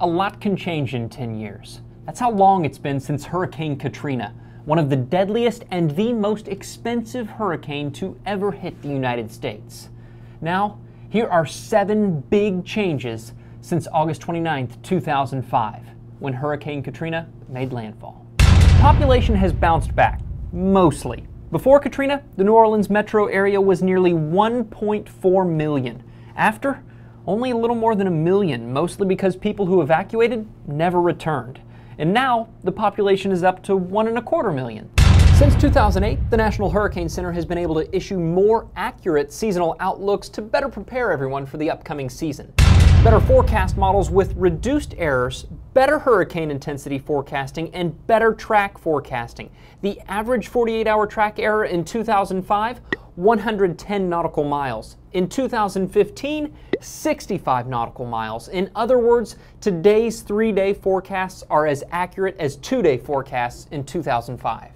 A lot can change in 10 years. That's how long it's been since Hurricane Katrina, one of the deadliest and the most expensive hurricane to ever hit the United States. Now, here are 7 big changes since August 29, 2005, when Hurricane Katrina made landfall. The population has bounced back, mostly. Before Katrina, the New Orleans metro area was nearly 1.4 million. After, only a little more than 1 million, mostly because people who evacuated never returned. And now, the population is up to 1.25 million. Since 2008, the National Hurricane Center has been able to issue more accurate seasonal outlooks to better prepare everyone for the upcoming season. Better forecast models with reduced errors, better hurricane intensity forecasting, and better track forecasting. The average 48-hour track error in 2005, 110 nautical miles. In 2015, 65 nautical miles. In other words, today's 3-day forecasts are as accurate as 2-day forecasts in 2005.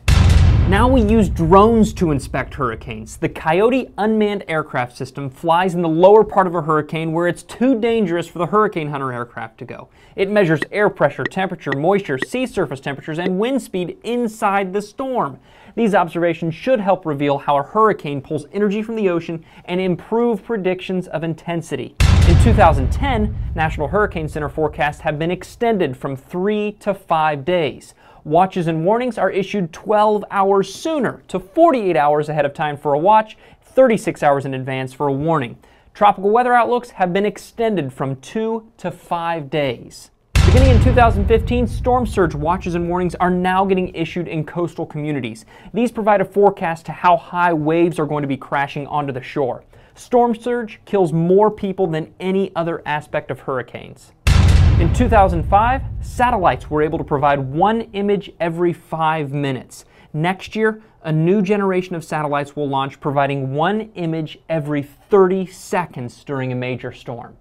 Now we use drones to inspect hurricanes. The Coyote Unmanned Aircraft System flies in the lower part of a hurricane where it's too dangerous for the Hurricane Hunter aircraft to go. It measures air pressure, temperature, moisture, sea surface temperatures, and wind speed inside the storm. These observations should help reveal how a hurricane pulls energy from the ocean and improve predictions of intensity. In 2010, National Hurricane Center forecasts have been extended from 3 to 5 days. Watches and warnings are issued 12 hours sooner, to 48 hours ahead of time for a watch, 36 hours in advance for a warning. Tropical weather outlooks have been extended from 2 to 5 days. Beginning in 2015, storm surge watches and warnings are now getting issued in coastal communities. These provide a forecast to how high waves are going to be crashing onto the shore. Storm surge kills more people than any other aspect of hurricanes. In 2005, satellites were able to provide 1 image every 5 minutes. Next year, a new generation of satellites will launch, providing 1 image every 30 seconds during a major storm.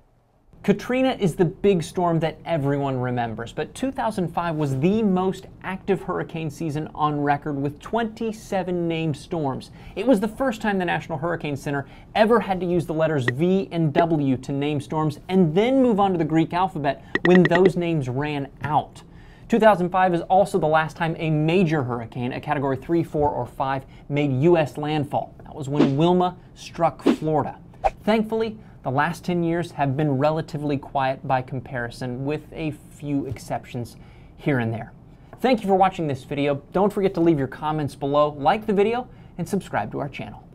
Katrina is the big storm that everyone remembers, but 2005 was the most active hurricane season on record with 27 named storms. It was the first time the National Hurricane Center ever had to use the letters V and W to name storms and then move on to the Greek alphabet when those names ran out. 2005 is also the last time a major hurricane, a category 3, 4, or 5, made U.S. landfall. That was when Wilma struck Florida. Thankfully, the last 10 years have been relatively quiet by comparison, with a few exceptions here and there. Thank you for watching this video. Don't forget to leave your comments below, like the video, and subscribe to our channel.